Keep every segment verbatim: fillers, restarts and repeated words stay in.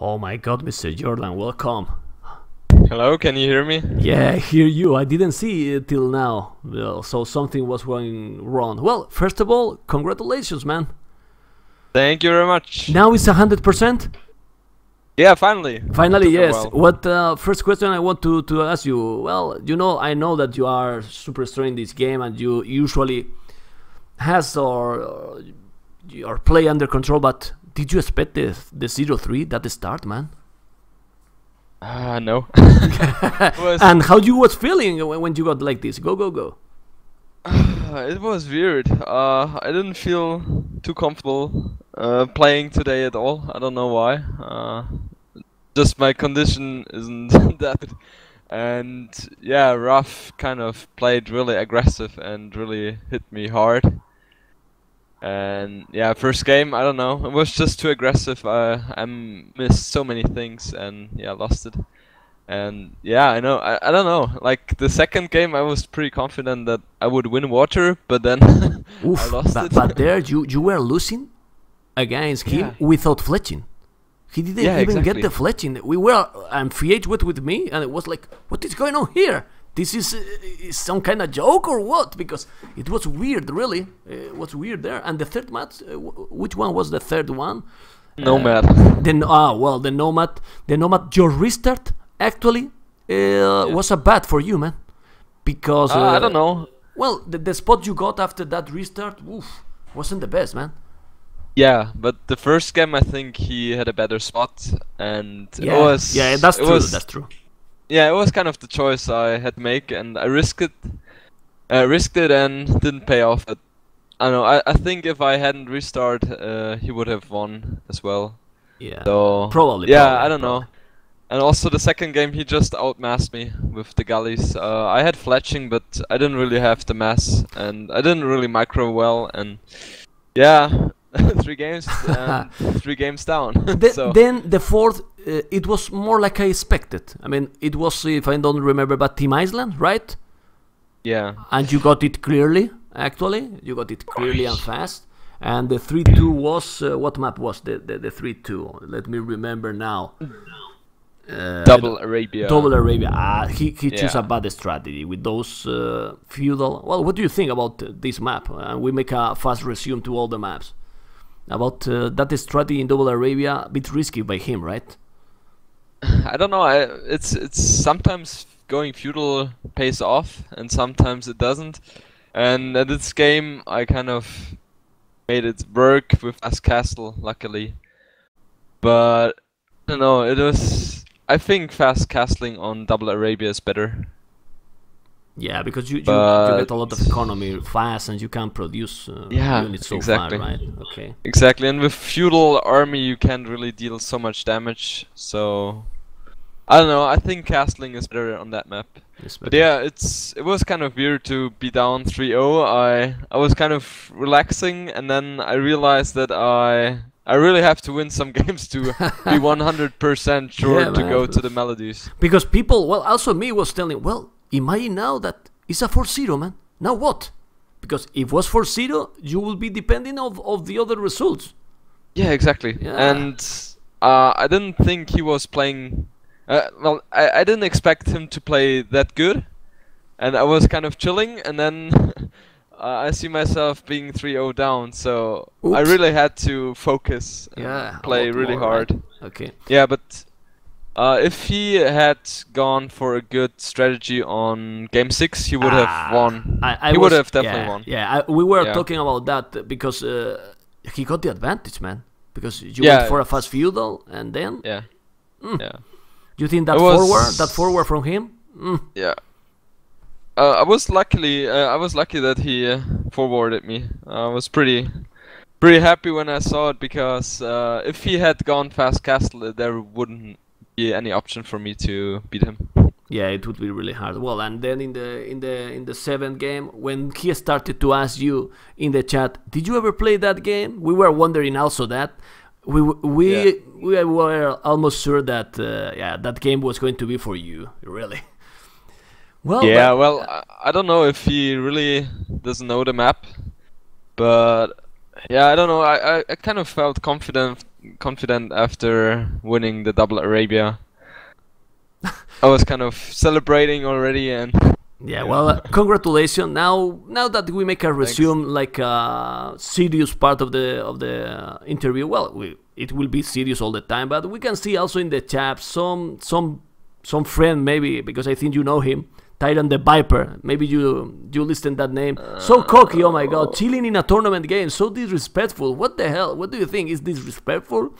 Oh my god, Mister Jordan, welcome. Hello, can you hear me? Yeah, I hear you. I didn't see it till now, well, so something was going wrong. Well, first of all, congratulations, man. Thank you very much. Now it's one hundred percent? Yeah, finally. Finally, yes. What uh, first question I want to, to ask you, well, you know, I know that you are super strong in this game and you usually has or, or your play under control, but did you expect the, the zero three at the start, man? Ah, uh, no. And how you was feeling when you got like this? Go, go, go. Uh, it was weird. Uh, I didn't feel too comfortable uh, playing today at all. I don't know why. Uh, just my condition isn't that good. And yeah, Raph kind of played really aggressive and really hit me hard. And yeah, first game, I don't know, it was just too aggressive. I, I missed so many things and yeah, lost it. And yeah, I know, I, I don't know, like the second game I was pretty confident that I would win water, but then Oof, I lost but, it. But there you, you were losing against him yeah. without fletching. He didn't yeah, even exactly. get the fletching. We were, and Fiage went with me and it was like, what is going on here? This is, uh, is some kind of joke or what? Because it was weird, really. It was weird there. And the third match, uh, w which one was the third one? Nomad. Uh, then ah well, the Nomad, the Nomad. Your restart actually uh, yeah. was a bad for you, man, because uh, uh, I don't know. Well, the, the spot you got after that restart, oof, wasn't the best, man. Yeah, but the first game I think he had a better spot, and yeah, it was, yeah, that's true. It was, that's true. Yeah, it was kind of the choice I had to make, and I risked it, uh, risked it, and didn't pay off. But I don't know. I, I think if I hadn't restarted, uh, he would have won as well. Yeah, so, probably. Yeah, probably, I don't probably. know. And also the second game, he just outmassed me with the gullies. Uh, I had fletching, but I didn't really have the mass, and I didn't really micro well. And yeah, three games, um, three games down. the, so. Then the fourth. Uh, it was more like I expected. I mean, it was, if I don't remember, but Team Iceland, right? Yeah. And you got it clearly, actually. You got it clearly and fast. And the three two was, uh, what map was the three two? Let me remember now. Uh, Double Arabia. Double Arabia. Ah, he he yeah. chose a bad strategy with those uh, feudal. Well, what do you think about uh, this map? Uh, we make a fast resume to all the maps. About uh, that strategy in Double Arabia, a bit risky by him, right? I don't know. I, it's it's sometimes going feudal pays off, and sometimes it doesn't. And at this game, I kind of made it work with us castle, luckily. But I don't know. It was. I think fast castling on Double Arabia is better. Yeah, because you, you, you get a lot of economy fast, and you can produce uh, yeah, units so exactly. far, right? Okay. Exactly, and with feudal army you can't really deal so much damage. So I don't know. I think castling is better on that map. But yeah, it's it was kind of weird to be down three zero. I I was kind of relaxing, and then I realized that I. I really have to win some games to be one hundred percent sure yeah, to man, go to the Maldives. Because people, well, also me was telling, well, imagine now that it's a four zero, man. Now what? Because if it was four zero, you will be depending of, of the other results. Yeah, exactly. Yeah. And uh, I didn't think he was playing... Uh, well, I, I didn't expect him to play that good. And I was kind of chilling, and then... Uh, I see myself being three zero down, so Oops. I really had to focus and yeah, play really more, hard. Right? Okay. Yeah, but uh, if he had gone for a good strategy on game six, he would ah, have won. I, I he was, would have definitely yeah, won. Yeah, I, we were yeah. talking about that because uh, he got the advantage, man. Because you yeah, went for a fast feudal, and then yeah, mm. yeah. You think that it forward, that forward from him? Mm. Yeah. Uh, I was luckily uh, I was lucky that he uh, forwarded me. I was pretty pretty happy when I saw it, because uh, if he had gone fast castle, there wouldn't be any option for me to beat him. Yeah, it would be really hard. Well, and then in the in the in the seventh game, when he started to ask you in the chat, did you ever play that game? We were wondering also that. We we yeah. we were almost sure that uh, yeah that game was going to be for you, really. Well, yeah, but, well, uh, I don't know if he really doesn't know the map, but yeah, I don't know. I, I, I kind of felt confident confident after winning the Double Arabia. I was kind of celebrating already, and yeah, well, uh, congratulations. Now, now that we make a resume, Thanks. like a uh, serious part of the of the uh, interview. Well, we, it will be serious all the time, but we can see also in the chat some some some friend, maybe, because I think you know him, Tyron the Viper. Maybe you you listen that name. Uh, so cocky, oh my God, chilling in a tournament game, so disrespectful. What the hell? What do you think? Is disrespectful?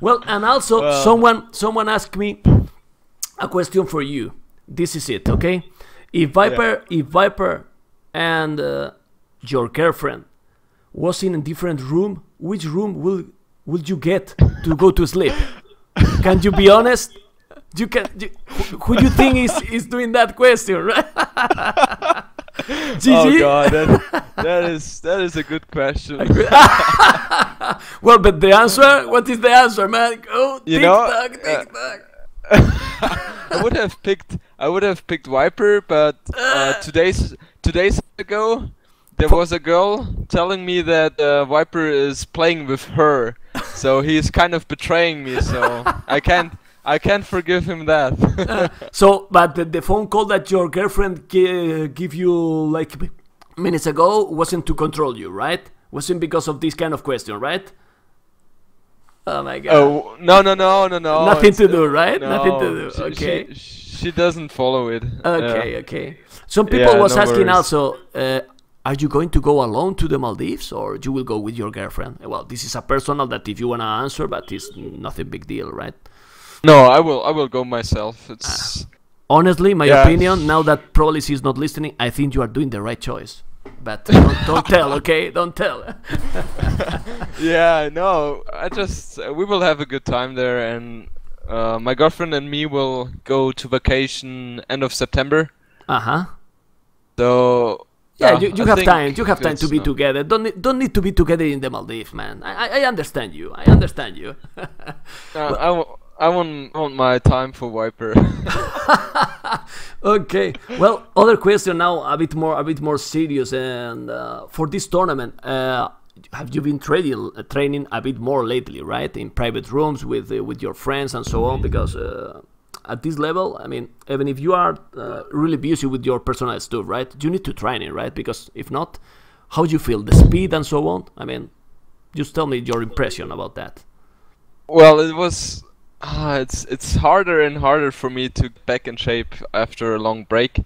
Well, and also well. someone someone asked me a question for you. This is it, okay? If Viper, yeah. if Viper and uh, your girlfriend was in a different room, which room will would you get to go to sleep? Can you be honest? You can. You, who do you think is is doing that question, right? Oh God, that, that is that is a good question. Well, but the answer? What is the answer, man? Oh, you know, tick tock, tick tock. I would have picked. I would have picked Viper, but uh, two days two days ago, there was a girl telling me that uh, Viper is playing with her, so he's kind of betraying me. So I can't I can't forgive him that. uh, so, but the, the phone call that your girlfriend g give you like minutes ago wasn't to control you, right? Wasn't because of this kind of question, right? Oh my God! Oh no no no no no! Nothing it's, to do, right? No, Nothing to do. Okay. She, she doesn't follow it. Okay, yeah. okay. Some people yeah, was no asking worries. also, uh, are you going to go alone to the Maldives, or you will go with your girlfriend? Well, this is a personal that if you wanna answer, but it's nothing big deal, right? No, I will. I will go myself. It's uh, honestly my yeah. opinion. Now that probably she's not listening, I think you are doing the right choice. But don't, don't tell, okay? Don't tell. Yeah, no, I just uh, we will have a good time there, and uh, my girlfriend and me will go to vacation end of September. Uh huh. So yeah, yeah you, you have time. You have time to be no. together. Don't don't need to be together in the Maldives, man. I I understand you. I understand you. uh, well, I w I want want my time for Viper. Okay. Well, other question now, a bit more, a bit more serious, and uh, for this tournament, uh, have you been training, uh, training a bit more lately, right? In private rooms with uh, with your friends and so on, because uh, at this level, I mean, even if you are uh, really busy with your personal stuff, right? You need to train it, right? Because if not, how do you feel the speed and so on? I mean, just tell me your impression about that. Well, it was. Ah, it's it's harder and harder for me to get back in shape after a long break,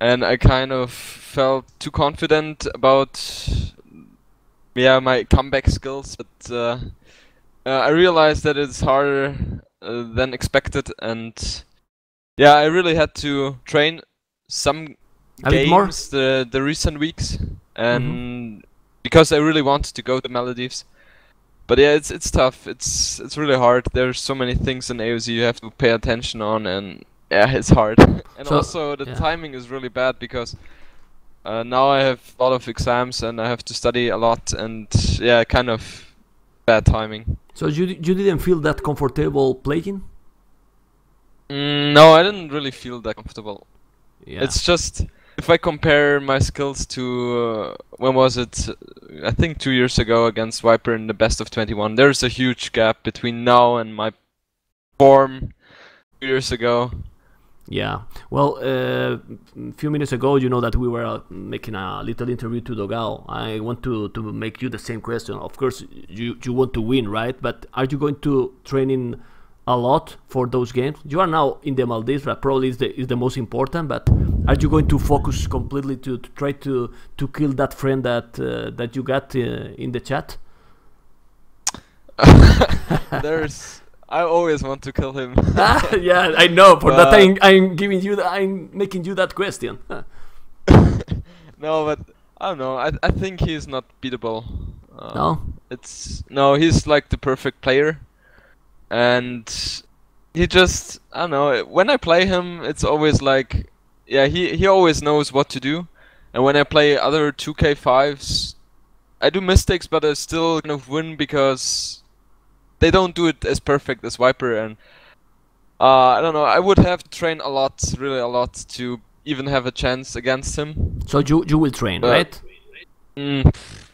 and I kind of felt too confident about yeah my comeback skills. But uh, uh, I realized that it's harder uh, than expected, and yeah, I really had to train some a games the the recent weeks, and mm-hmm. because I really wanted to go to Maldives. But yeah, it's it's tough. It's it's really hard. There's so many things in A O C you have to pay attention on, and yeah, it's hard. And so, also the yeah. timing is really bad because uh, now I have a lot of exams and I have to study a lot, and yeah, kind of bad timing. So you you didn't feel that comfortable playing? Mm, no, I didn't really feel that comfortable. Yeah. It's just if I compare my skills to uh, when was it? I think two years ago against Viper in the best of twenty-one. There's a huge gap between now and my form two years ago. Yeah. Well, uh, a few minutes ago, you know that we were uh, making a little interview to Dogao. I want to to make you the same question. Of course, you you want to win, right? But are you going to train in a lot for those games? You are now in the Maldives, but probably is the is the most important. But are you going to focus completely to, to try to to kill that friend that uh, that you got uh, in the chat? There's, I always want to kill him. Ah, yeah, I know. For but that, I'm, I'm giving you, the, I'm making you that question. No, but I don't know. I I think he's not beatable. Uh, no, it's no. He's like the perfect player. And he just, I don't know, when I play him, it's always like, yeah, he, he always knows what to do. And when I play other two K fives, I do mistakes, but I still kind of win because they don't do it as perfect as Viper. And uh, I don't know, I would have to train a lot, really a lot, to even have a chance against him. So you, you will train, but, right? Mm,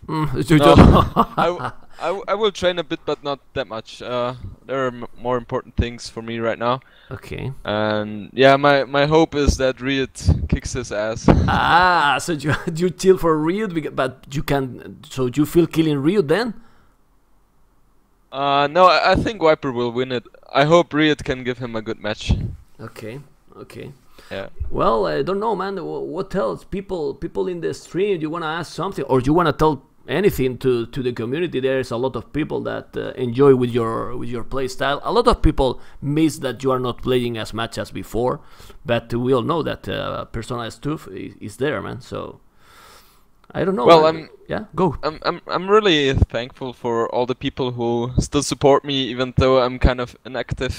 mm, you no, don't. I, I, w I will train a bit, but not that much. Uh, there are m more important things for me right now. Okay. And yeah, my my hope is that Riot kicks his ass. Ah, so you you chill for Riot, but you can. So you feel killing Riot then? Uh, no, I, I think Viper will win it. I hope Riot can give him a good match. Okay. Okay. Yeah. Well, I don't know, man. What else? People, people in the stream, you wanna ask something, or you wanna tell anything to to the community? There's a lot of people that uh, enjoy with your with your play style. A lot of people miss that you are not playing as much as before, but we all know that uh, personalized stuff is, is there, man. So I don't know. Well, man. I'm yeah. Go. I'm I'm I'm really thankful for all the people who still support me, even though I'm kind of inactive.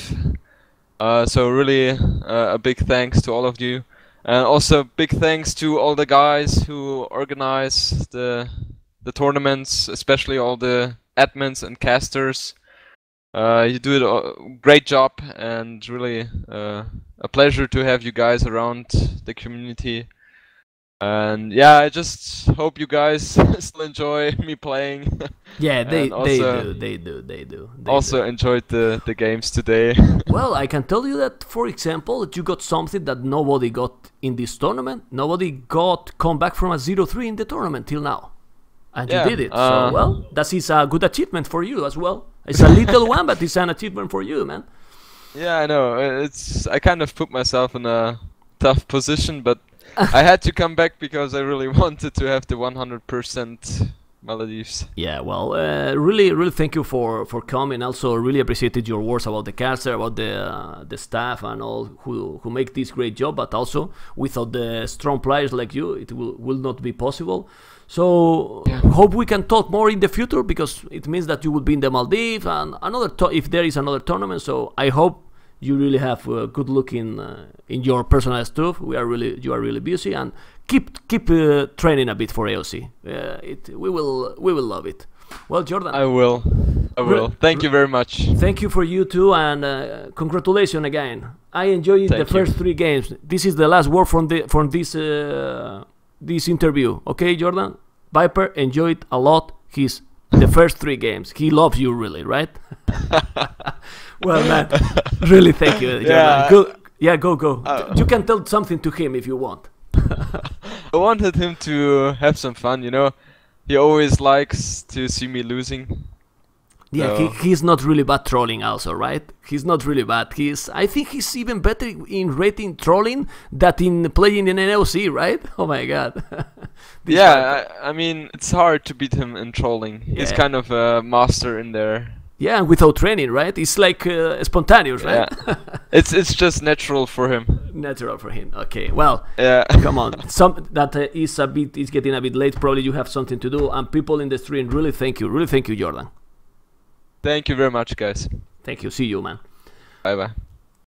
Uh, so really uh, a big thanks to all of you, and also big thanks to all the guys who organize the the tournaments, especially all the admins and casters. Uh, you do a great job, and really uh, a pleasure to have you guys around the community. And yeah, I just hope you guys still enjoy me playing. Yeah, they they do, they do, they do. They also do. Enjoyed the the games today. Well, I can tell you that, for example, that you got something that nobody got in this tournament. Nobody got come back from a zero three in the tournament till now, and yeah, you did it. Uh, so well, that is a good achievement for you as well. It's a little one, but it's an achievement for you, man. Yeah, I know. It's I kind of put myself in a tough position, but. I had to come back because I really wanted to have the one hundred percent Maldives. Yeah, well, uh, really, really thank you for, for coming. Also, really appreciated your words about the caster, about the uh, the staff and all who who make this great job. But also, without the strong players like you, it will, will not be possible. So, yeah. Hope we can talk more in the future, because it means that you will be in the Maldives and another to if there is another tournament. So, I hope you really have a good look in uh, in your personal stuff. We are really, you are really busy, and keep keep uh, training a bit for A O C. Uh, it we will we will love it. Well, Jordan, I will, I will. Thank you very much. Thank you for you too, and uh, congratulations again. I enjoyed the first three games. This is the last word from the from this uh, this interview. Okay, Jordan, Viper enjoyed a lot his the first three games. He loves you really, right? Well, man, really thank you, Jordan. Yeah, go, yeah, go, go. Uh, you can tell something to him if you want. I wanted him to have some fun, you know. He always likes to see me losing. Yeah, so. he, he's not really bad trolling also, right? He's not really bad. He's, I think he's even better in rating trolling than in playing in an A O C, right? Oh, my God. Yeah, I, I mean, it's hard to beat him in trolling. Yeah. He's kind of a master in there. Yeah, without training, right? It's like uh, spontaneous, right? Yeah. it's it's just natural for him. Natural for him. Okay. Well, yeah. Come on. Some that uh, is a bit is getting a bit late. Probably you have something to do. And people in the stream, really thank you, really thank you, Jordan. Thank you very much, guys. Thank you. See you, man. Bye bye.